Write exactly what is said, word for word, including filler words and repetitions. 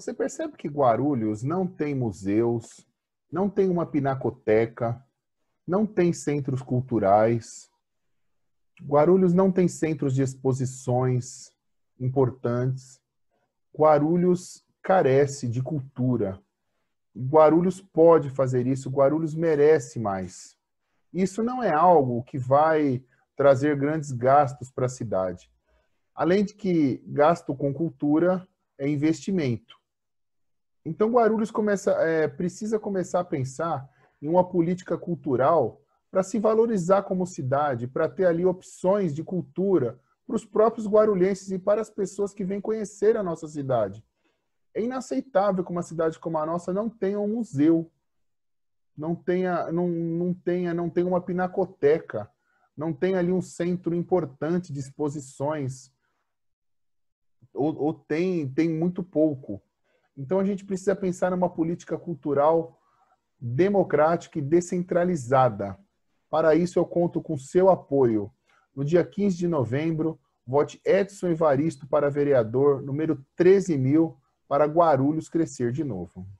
Você percebe que Guarulhos não tem museus, não tem uma pinacoteca, não tem centros culturais. Guarulhos não tem centros de exposições importantes. Guarulhos carece de cultura. Guarulhos pode fazer isso, Guarulhos merece mais. Isso não é algo que vai trazer grandes gastos para a cidade. Além de que gasto com cultura é investimento. Então Guarulhos começa, é, precisa começar a pensar em uma política cultural para se valorizar como cidade, para ter ali opções de cultura para os próprios guarulhenses e para as pessoas que vêm conhecer a nossa cidade. É inaceitável que uma cidade como a nossa não tenha um museu, não tenha, não, não tenha, não tenha uma pinacoteca, não tenha ali um centro importante de exposições, ou, ou tem, tem muito pouco. Então a gente precisa pensar numa política cultural democrática e descentralizada. Para isso eu conto com seu apoio. No dia quinze de novembro, vote Edson Evaristo para vereador número treze mil, para Guarulhos crescer de novo.